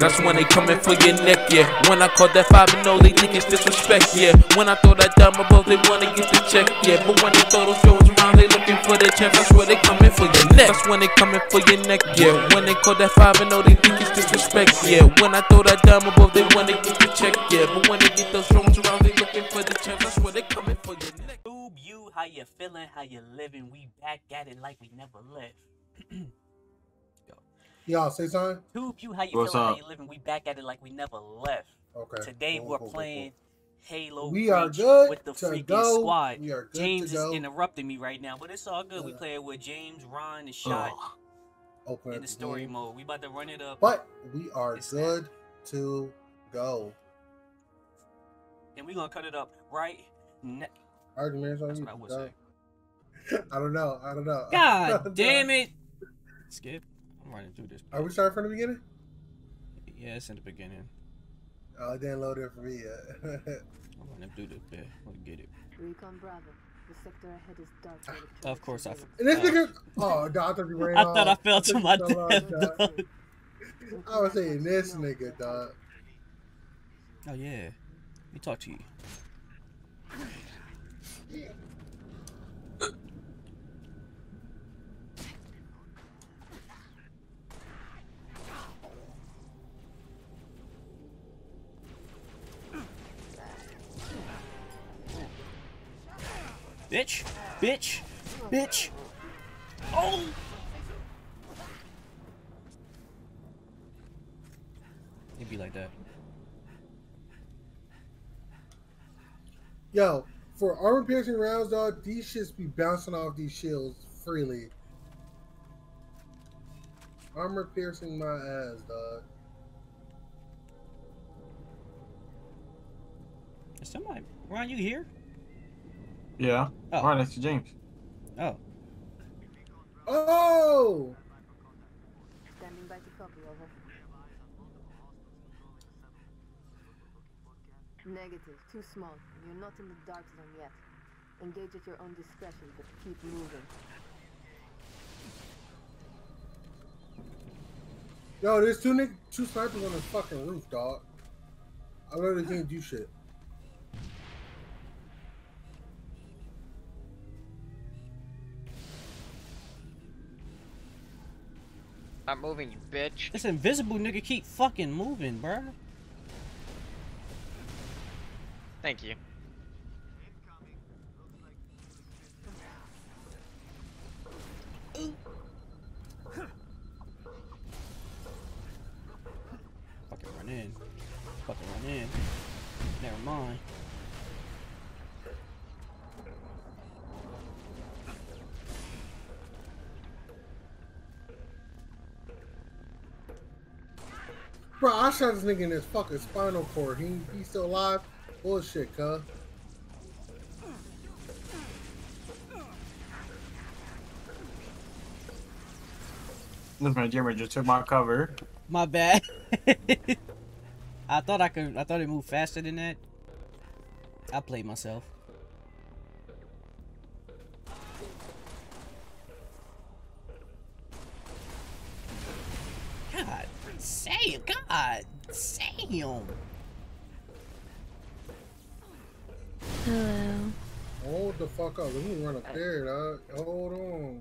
That's when they coming for your neck, yeah. When I call that 5-0, they think it's disrespect, yeah. When I throw that diamond above, they wanna get the check, yeah. But when they throw those throws around, they looking for the chance. That's where they coming for your neck. That's when they coming for your neck, yeah. When they call that 5-0, they think it's disrespect, yeah. When I throw that diamond above, they wanna get the check, yeah. But when they get those throws around, they looking for the chance. That's where they coming for your neck. You, how you feeling? How you living? We back at it like we never left. Y'all say something? Tube, you, how you feeling? How you living? We back at it like we never left. Okay. Today we're playing Halo. We are good with the freaking squad. We are good. James is interrupting me right now, but it's all good. Yeah. We play it with James, Ron, and Shot. In the story mode. We about to run it up. But we are good to go. And we're gonna cut it up right now. Arguments on you. I don't know. God damn it. Skip. I'm running through this. Are we starting from the beginning? Yeah, it's in the beginning. Oh, it didn't load it for me yet. I'm running through this bit. Let's get it. Recon Bravo. The sector ahead is dark. Of course I forgot. Oh, Dr. I thought I fell to my death. I was saying this nigga, dog. Oh, yeah. Let me talk to you. Bitch, bitch, bitch. Oh. It'd be like that. Yo, for armor piercing rounds, dog, these shits be bouncing off these shields freely. Armor piercing my ass, dog. Is somebody, Ron, you here? Yeah. Oh. Right next to James. Oh. Oh! Standing by to copy, over. Negative. Too small. You're not in the dark zone yet. Engage at your own discretion, but keep moving. Yo, there's two snipers on the fucking roof, dog. I literally can't do shit. I'm moving, you bitch. It's invisible, nigga. Keep fucking moving, bro. Thank you. Fucking run in. Fucking run in. Never mind. Bro, I shot this nigga in his fucking spinal cord. He's still alive? Bullshit, cuz. Look, my jammer just took my cover. My bad. I thought it moved faster than that. I played myself. God damn. Hello. Hold the fuck up. Let me run up there, dog. Hold on.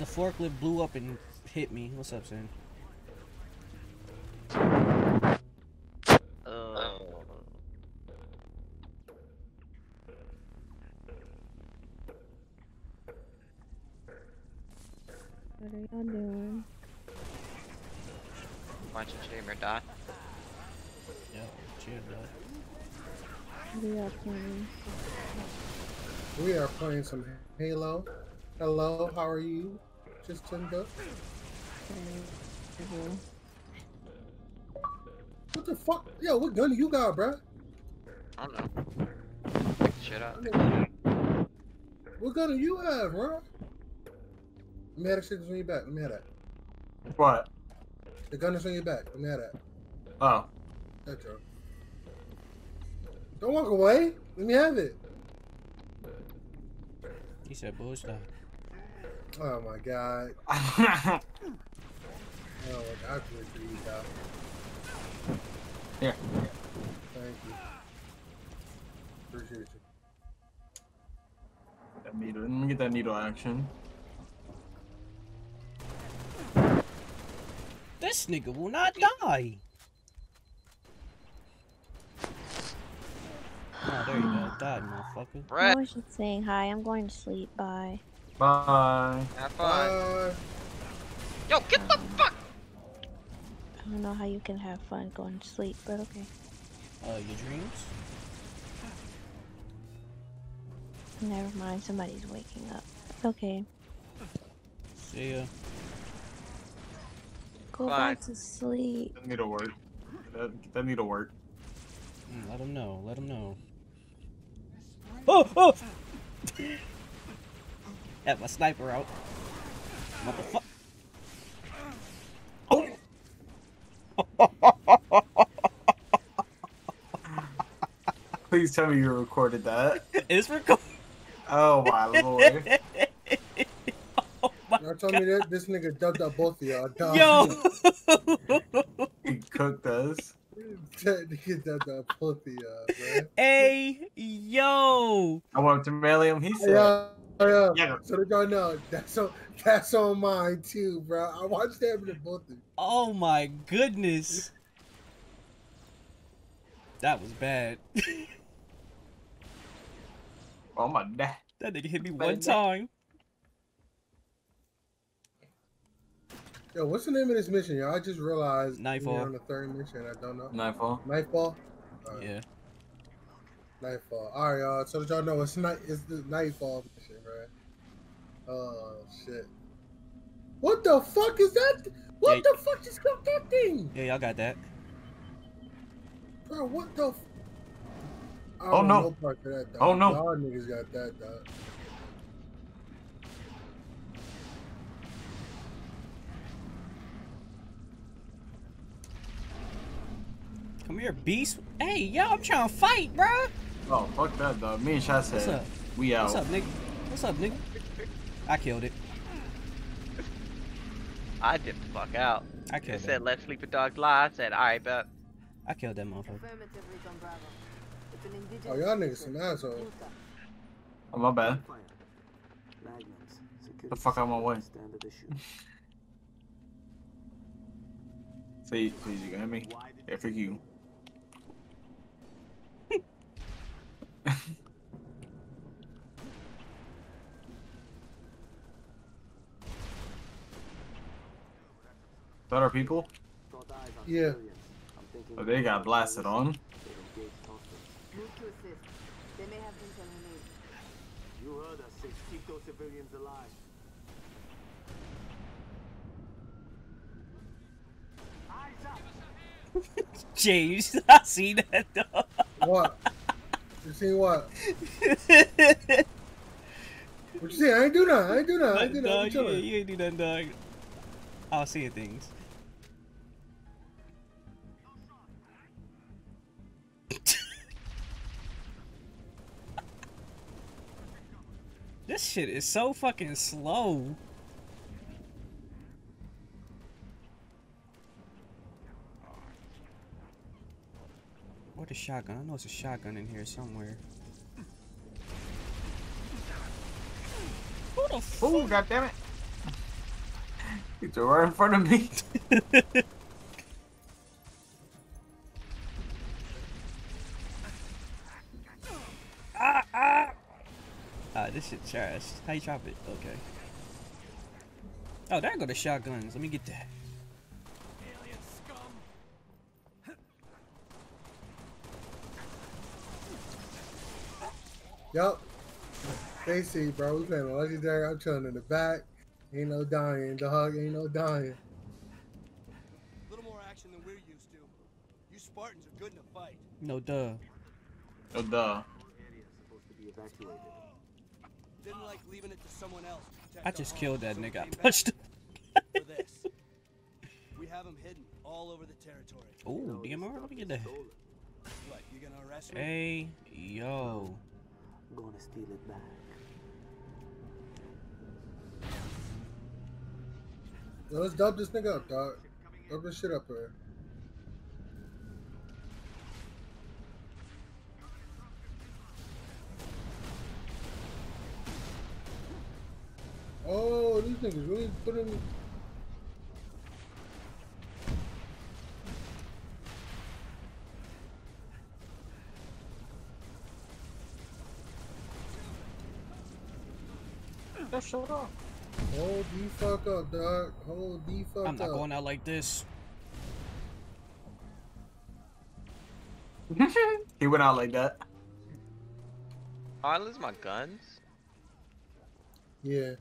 The forklift blew up and hit me. What's up, Sam? What are y'all doing? Watching Chamber Dot. Yeah, Chamber Dot. We are playing some Halo. Hello, how are you? Just turned up. What the fuck? Yo, what gun do you got, bruh? I don't know. Pick shit up. What gun do you have, bruh? Medic shit is on your back. Let me have that. What? The gun is on your back. Let me have that. Oh. That's true. Don't walk away. Let me have it. He said bullshit. Oh my god. Oh my god. Here. Thank you. Appreciate you. That needle. Let me get that needle action. This nigga will not die. Oh, there you go. Died, motherfucker. Brett. I was just saying hi. I'm going to sleep. Bye. Bye. Have fun. Bye. Yo, get the fuck! I don't know how you can have fun going to sleep, but okay. Your dreams? Never mind. Somebody's waking up. Okay. See ya. Go back to sleep. That needle work. That needle work. Let him know. Let him know. Oh! Oh! Got my sniper out. What the fuck? Oh! Please tell me you recorded that. It's recorded. Oh my lord. Y'all told me that this nigga dubbed out both of y'all. Yo! He cooked us. That nigga dubbed out both of y'all, man. Hey, yo! I want to melee him, he said. Yeah. So they don't know. That's on mine too, bro. I watched that with both of you. Oh my goodness. That was bad. Oh my god. That nigga hit me one time. Yo, what's the name of this mission, y'all? I just realized Nightfall. We're on the third mission. I don't know. Nightfall. Nightfall? Yeah. Nightfall. All right, y'all. So that y'all know, it's the Nightfall mission, right? Oh shit! What the fuck is that? What the fuck just killed that thing? Yeah, y'all got that. Bro, what the? Oh no! Oh no! Y'all niggas got that, dog. Come here, beast. Hey, yo, I'm trying to fight, bro. Oh, fuck that, dog. Me and Shai said, we out. What's up, nigga? What's up, nigga? I killed it. I dipped the fuck out. I killed it. It said, let sleeper dogs lie. I said, alright, bet. I killed that motherfucker. Oh, y'all niggas some assholes. Oh, my bad. The fuck out my way. Please, please, you got me? Yeah, for you. That are people? Yeah. Oh, they got blasted on. They may have been terminated. You heard us say keep those civilians alive. James, I see that dog. What? You seen what? What you see? I ain't do nothing. I ain't do nothing. I ain't do nothing. You ain't do nothing, dog. I'll see things. This shit is so fucking slow. What a shotgun. I know it's a shotgun in here somewhere. Who the fuck? Ooh, goddammit. It's right in front of me. This shit trash. How you drop it? Okay. Oh, there go the shotguns. Let me get that. Alien scum. Yup. They see, bro. We playing legendary. I'm chilling in the back. Ain't no dying, dog. Ain't no dying. A little more action than we're used to. You Spartans are good in a fight. No duh. No duh. Didn't like leaving it to someone else. I just killed that nigga. I pushed him. We have him hidden all over the territory. Oh, DMR, let me get that. What, you gonna arrest me? Hey, yo. I'm gonna steal it back. Let's dub this nigga up, dog. Dub this shit up here. Oh, these niggas really putting me. That showed off. Hold the fuck up, dog. Hold the fuck up. I'm not going out like this. He went out like that. Oh, I lose my guns? Yeah.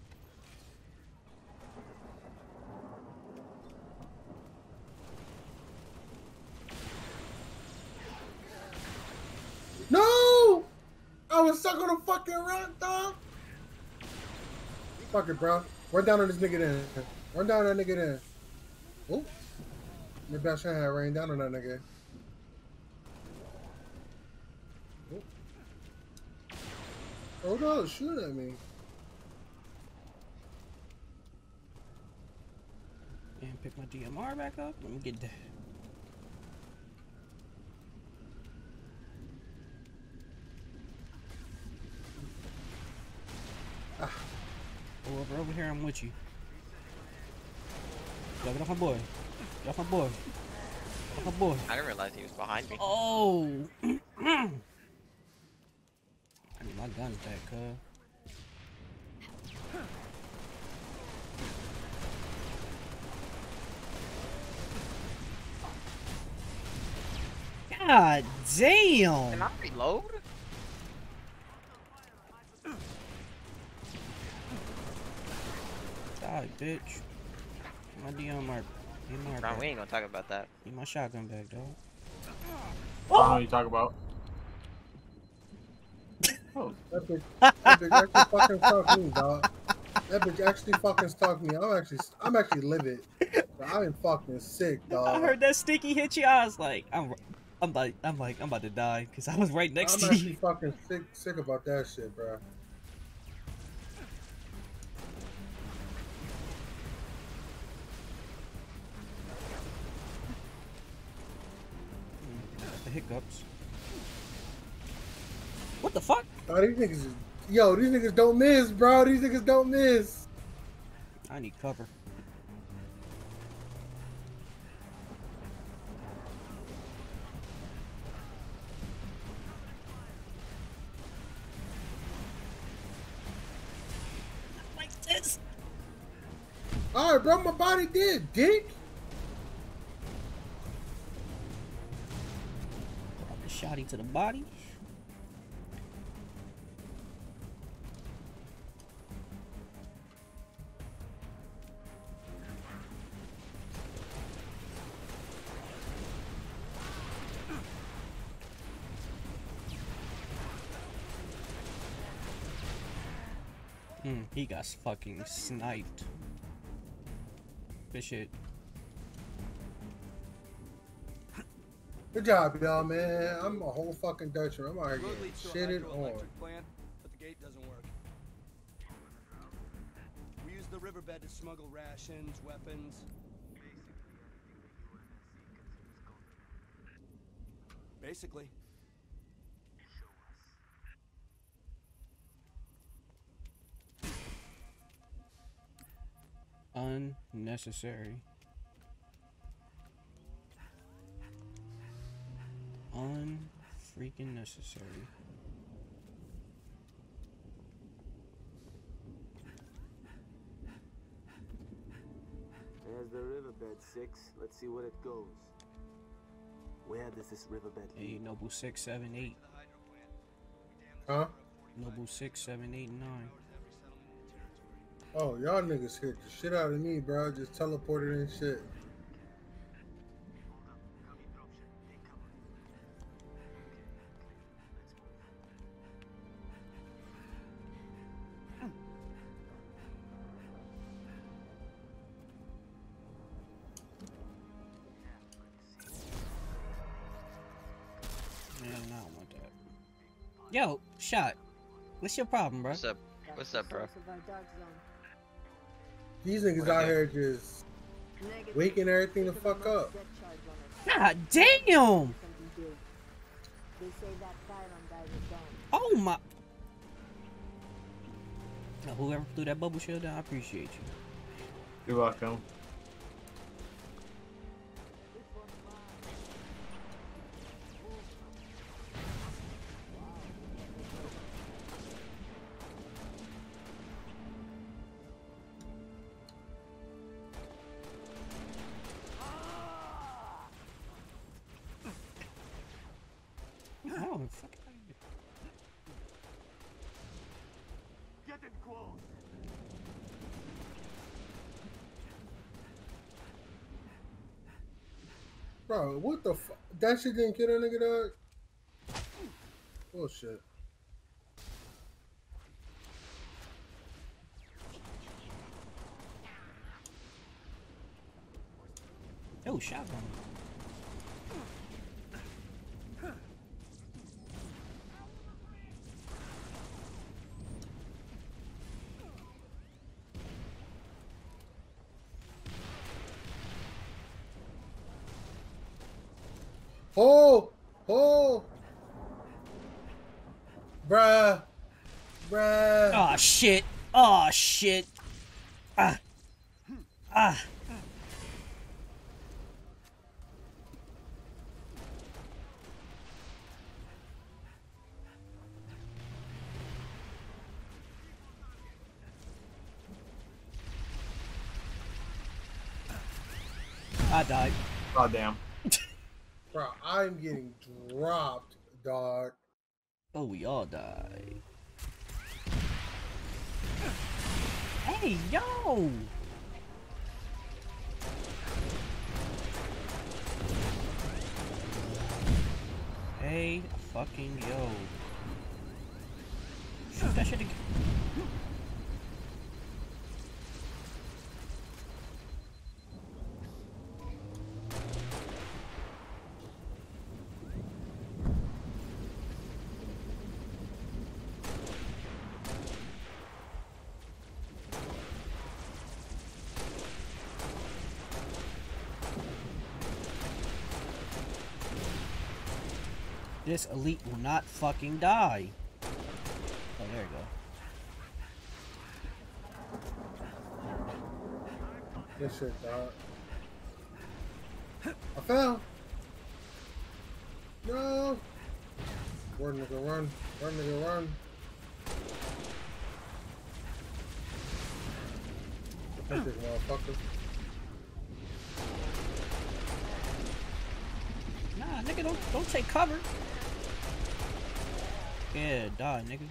No! I was stuck on a fucking rock, dog. Fuck it, bro. Run down on this nigga then. Run down on that nigga then. Oh. Maybe I shouldn't have ran down on that nigga. Oh no, shoot at me. And pick my DMR back up. Let me get that. Ah. Over here, I'm with you. Yo, get off my boy. Get off my boy. Get off my boy. I didn't realize he was behind me. Oh. My gun's back, God damn! Can I reload? Die, bitch. My DMR. Nah, we ain't gonna talk about that. Get my shotgun back, dog. Oh. I don't know what you talk about. Oh, that bitch actually fucking stalked me, dog. That bitch actually fucking stalked me. I'm actually livid. I'm fucking sick, dog. I heard that sticky hit you. I was like, I'm about to die because I was right next to you. I'm actually fucking sick about that shit, bro. The hiccups. What the fuck? Oh, these niggas, yo, these niggas don't miss, bro. These niggas don't miss. I need cover. Not like this. All right, bro, my body did, dick. Drop the shotty to the body. He got fucking sniped. Good shit. Good job, y'all, man. I'm a whole fucking Dutchman. I'm out here getting shitted on. Plan, but the gate doesn't work. We use the riverbed to smuggle rations, weapons. Basically. Unnecessary. Unfreaking necessary. There's the riverbed 6. Let's see what it goes. Where does this riverbed lead? Hey, Noble 6, 7, 8. Huh? Noble 6, 7, 8, 9. Oh, y'all niggas hit the shit out of me, bro. Just teleported and shit. Man, I don't want that. Yo, shot. What's your problem, bro? What's up? What's up, bro? These niggas out here just waking everything the fuck up. God damn! Oh my! Whoever threw that bubble shield down, I appreciate you. You're welcome. Bro, what the fuck? That shit didn't kill that nigga, dog? Bullshit. Oh, shotgun. Oh, oh, bruh, bruh. Oh shit! Oh shit! Ah, ah. I died. God damn. Bro, I'm getting dropped, dog. Oh, we all died. Hey, yo! Hey, fucking yo. Shoot that shit again. This elite will not fucking die. Oh, there you go. This shit died. I fell. No. Run, nigga, run. Run, nigga, run. Defend this motherfucker. Nah, nigga, don't take cover. Yeah, die, nigga.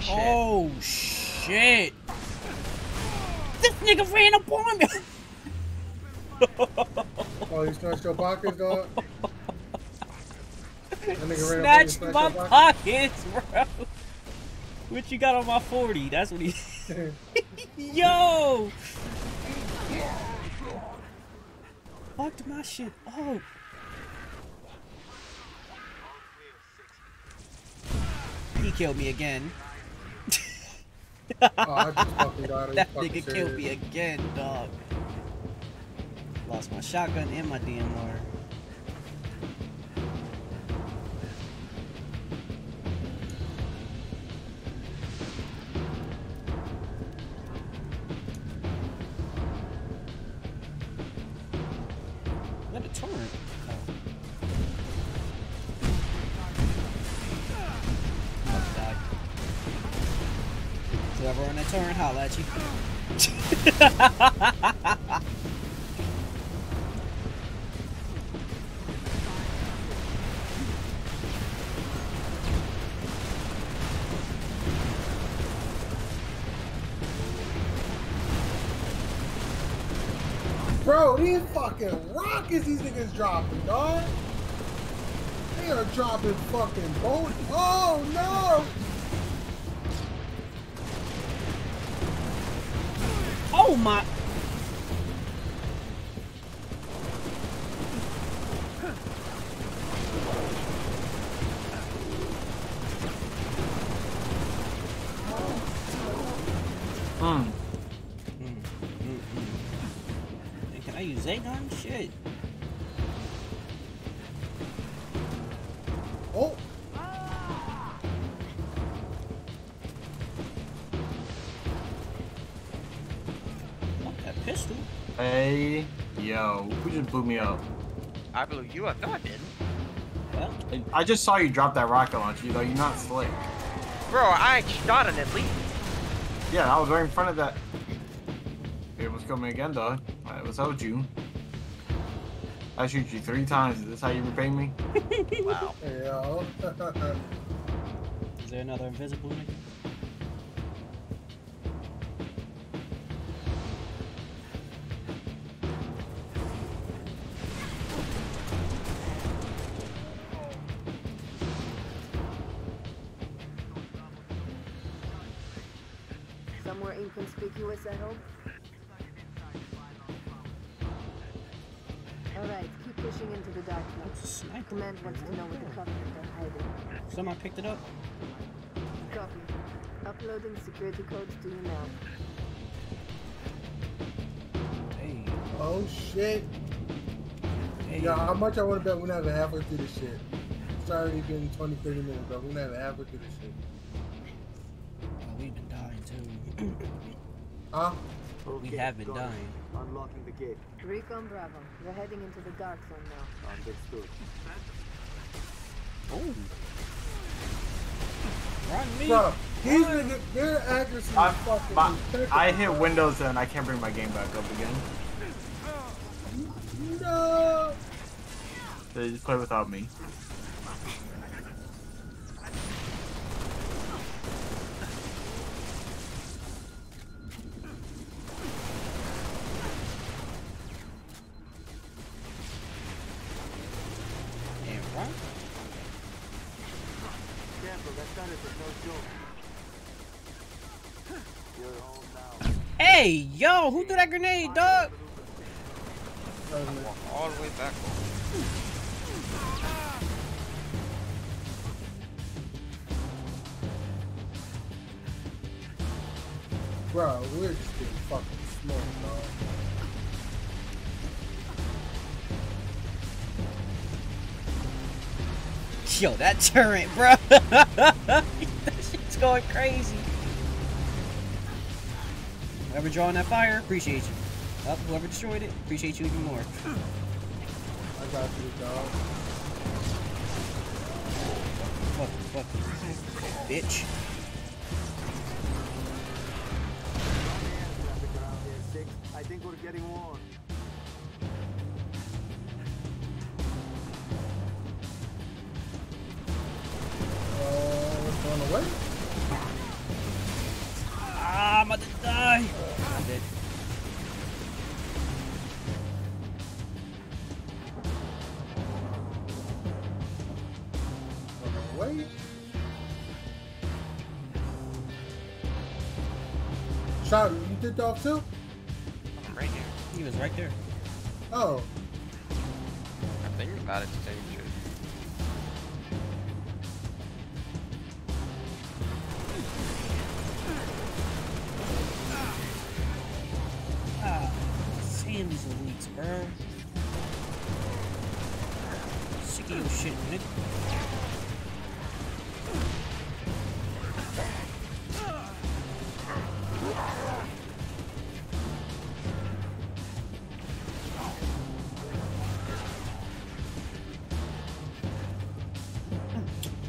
Shit. Oh, shit. This nigga ran up on me. Oh, you snatched your pockets, dog? Snatched my pockets, bro. What you got on my 40? That's what he. Yo, fucked my shit up. He killed me again. Oh, I just fucking died. That nigga killed me again, dog. Lost my shotgun and my DMR. Turn, holla at you. Bro, these fucking rockets these niggas dropping, dog. They are dropping fucking bolt. Oh no! Oh my! daytime? Shit. Oh! Not that pistol. Hey, yo, who just blew me up? I blew you up. No, I didn't. Well, I just saw you drop that rocket launcher, though. You're not slick. Bro, I shot it at least. Yeah, I was right in front of that. It was coming again, though. I was out you. I shoot you 3 times. Is this how you repay me? Wow. Yeah. Is there another invisible one? Somewhere inconspicuous, I hope. Alright, keep pushing into the darkness. Command wants to know where the Covenant are hiding. Someone picked it up. Copy. Uploading security codes to you now. Hey. Oh shit. Hey. Yo, how much I want to bet we're not even halfway through this shit. It's already been 20, 30 minutes, but we're not even halfway through this shit. Oh, we've been dying too. Huh? Okay, we have been dying. Unlocking the gate. Recon Bravo. We're heading into the Dark Zone now. Understood. Oh. Run me. Bro, these niggas, their accuracy is fucking ridiculous. I hit Windows and I can't bring my game back up again. No. They just play without me. Hey, yo, who threw that grenade, dog? All the way back. Bro, we're just getting fucking smoked, dog. Yo, that turret, bro. That shit's going crazy. Whoever drawing that fire, appreciate you. Oh, whoever destroyed it, appreciate you even more. I got you, dog. Fuck, bitch. I think we're getting warm. What's going away? Ah, I'm about to die! I'm dead. Wait. Shot, you did dog too? I'm right here. He was right there. Oh. I'm thinking about it to tell you the truth. These elites, bro. Sick of your shit, Nick.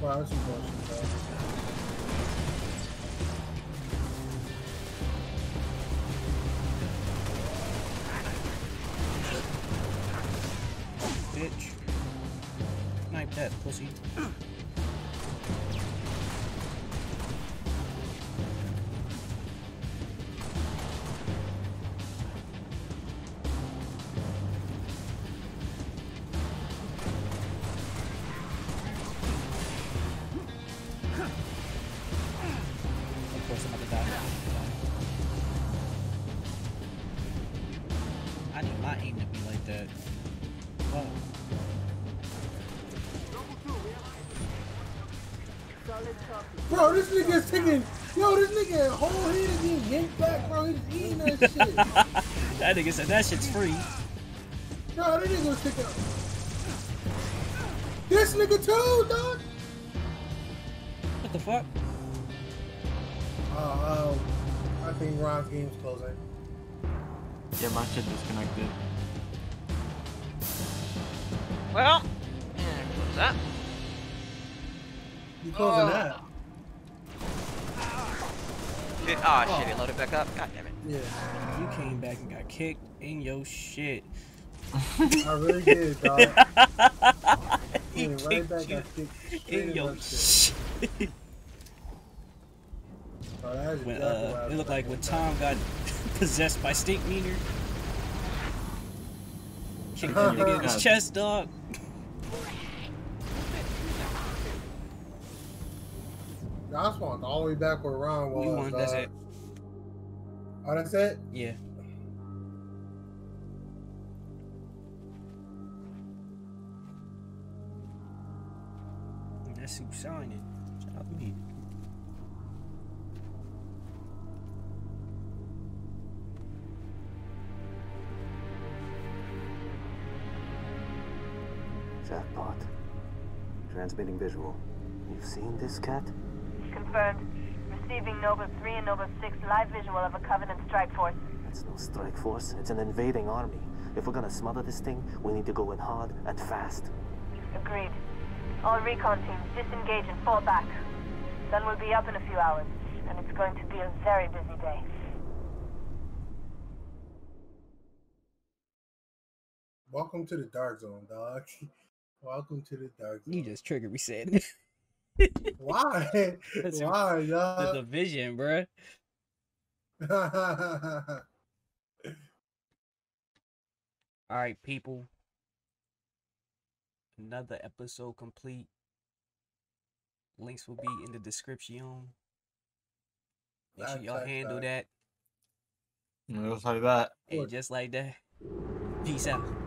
Wow, that's bullshit, bro. That pussy. I need my aim to be like that. Whoa. Bro, this nigga is taking, yo, this nigga whole head is getting yanked back, bro. He's eating that shit. That nigga said that shit's free. Nah, that ain't gonna stick out. This nigga too, dog. What the fuck? I think Ron's game's closing. Yeah, my shit disconnected. Well, yeah, close that. You closing that? Ah, oh, shit, it loaded back up. God damn it. Yeah. You came back and got kicked in your shit. I really did, dog. Came right back, got kicked in your shit. Oh, when, it looked like when Tom got possessed by Stink Meaner. Kicked that nigga in his chest, dog. I just want all the way back where Ron was. You want, that's it. Oh, that's it? Yeah. That's who's signing. Shout out to me. Jackpot. Transmitting visual. You've seen this cat? Confirmed. Receiving Nova 3 and Nova 6 live visual of a Covenant Strike Force. It's no Strike Force. It's an invading army. If we're gonna smother this thing, we need to go in hard and fast. Agreed. All recon teams disengage and fall back. Sun will be up in a few hours, and it's going to be a very busy day. Welcome to the Dark Zone, dog. Welcome to the Dark Zone. You just triggered me saying that. Why? That's why, y'all? The Division, bruh. Alright, people. Another episode complete. Links will be in the description. Make sure y'all handle that. Just like that. Hey, just like that. Peace out.